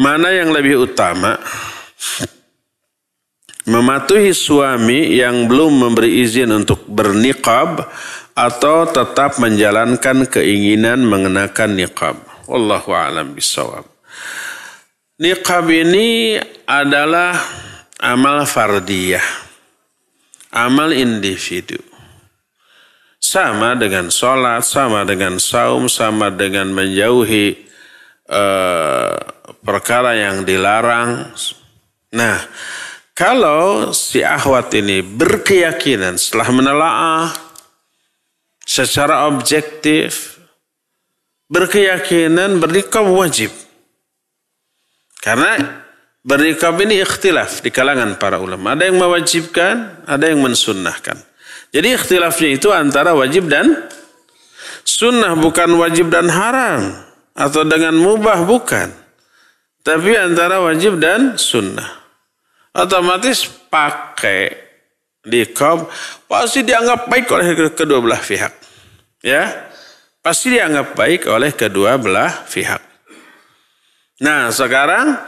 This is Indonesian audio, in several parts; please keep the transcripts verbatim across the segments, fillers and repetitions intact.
Mana yang lebih utama? Mematuhi suami yang belum memberi izin untuk berniqab atau tetap menjalankan keinginan mengenakan niqab. Wallahu a'lam bishawab. Niqab ini adalah amal fardiyah, amal individu. Sama dengan sholat, sama dengan saum, sama dengan menjauhi eh, perkara yang dilarang. Nah, kalau si akhwat ini berkeyakinan setelah menelaah secara objektif, berkeyakinan berniqab wajib. Karena berniqab ini ikhtilaf di kalangan para ulama. Ada yang mewajibkan, ada yang mensunnahkan. Jadi ikhtilafnya itu antara wajib dan sunnah, bukan wajib dan haram. Atau dengan mubah, bukan. Tapi antara wajib dan sunnah. Otomatis pakai niqab pasti dianggap baik oleh kedua belah pihak, ya, pasti dianggap baik oleh kedua belah pihak. Nah, sekarang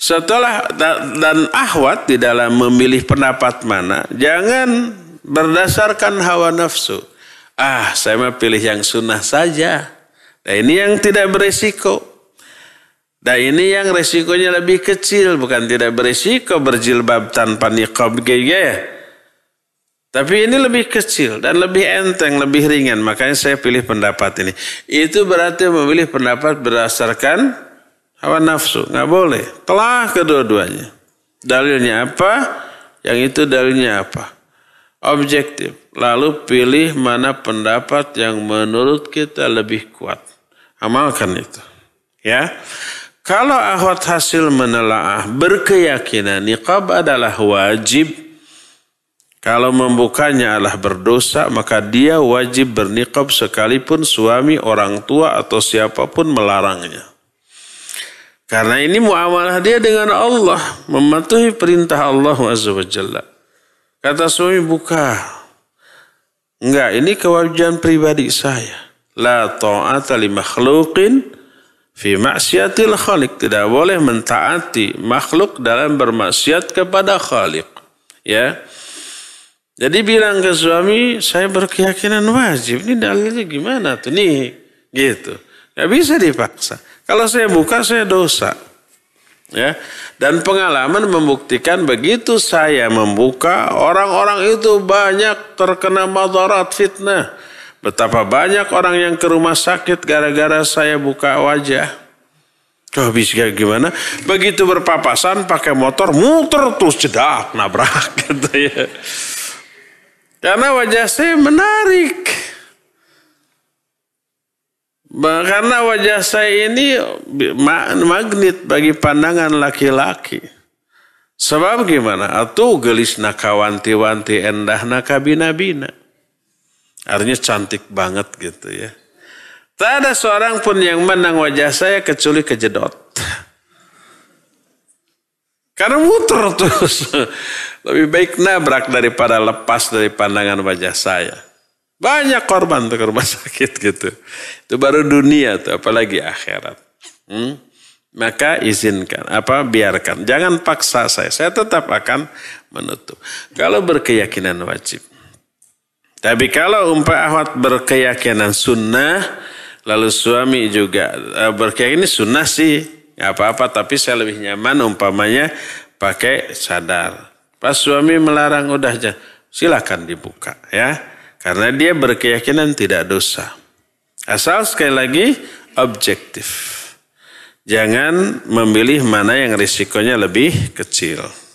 setelah dan akhwat di dalam memilih pendapat mana, jangan berdasarkan hawa nafsu. Ah, saya mau pilih yang sunnah saja. Nah, ini yang tidak beresiko. Nah, ini yang resikonya lebih kecil, bukan tidak berisiko berjilbab tanpa niqab gaya. Tapi ini lebih kecil dan lebih enteng, lebih ringan. Makanya saya pilih pendapat ini. Itu berarti memilih pendapat berdasarkan hawa nafsu. Nggak boleh. Telah kedua-duanya. Dalilnya apa? Yang itu dalilnya apa? Objektif. Lalu pilih mana pendapat yang menurut kita lebih kuat. Amalkan itu. Ya. Kalau akhwat hasil menelaah berkeyakinan niqab adalah wajib, kalau membukanya adalah berdosa, maka dia wajib berniqab sekalipun suami, orang tua, atau siapapun melarangnya. Karena ini muamalah dia dengan Allah, mematuhi perintah Allah Azza wa Jalla. Kata suami, buka. Enggak, ini kewajiban pribadi saya. La ta'ata li makhluqin fi maksiatil khaliq, tidak boleh mentaati makhluk dalam bermaksiat kepada khaliq, ya. Jadi bilang ke suami, saya berkeyakinan wajib, ini dalilnya gimana tuh nih, gitu. Gak bisa dipaksa. Kalau saya buka, saya dosa, ya. Dan pengalaman membuktikan begitu saya membuka, orang-orang itu banyak terkena madarat fitnah. Betapa banyak orang yang ke rumah sakit gara-gara saya buka wajah. Tuh bisa gimana? Begitu berpapasan pakai motor, muter terus jedak, nabrak gitu ya. Karena wajah saya menarik. Karena wajah saya ini magnet bagi pandangan laki-laki. Sebab gimana? Atuh gelisna kawanti-wanti endahna kabina-bina. Artinya cantik banget gitu ya. Tak ada seorang pun yang menang wajah saya kecuali kejedot. Karena muter terus. Lebih baik nabrak daripada lepas dari pandangan wajah saya. Banyak korban ke rumah sakit gitu. Itu baru dunia tuh, apalagi akhirat. Hmm? Maka izinkan, apa biarkan. Jangan paksa saya, saya tetap akan menutup. Kalau berkeyakinan wajib. Tapi kalau umpah akhwat berkeyakinan sunnah, lalu suami juga berkeyakinan ini sunnah sih, gak apa-apa, tapi saya lebih nyaman umpamanya pakai cadar. Pas suami melarang, udah aja, silakan dibuka ya, karena dia berkeyakinan tidak dosa. Asal sekali lagi objektif, jangan memilih mana yang risikonya lebih kecil.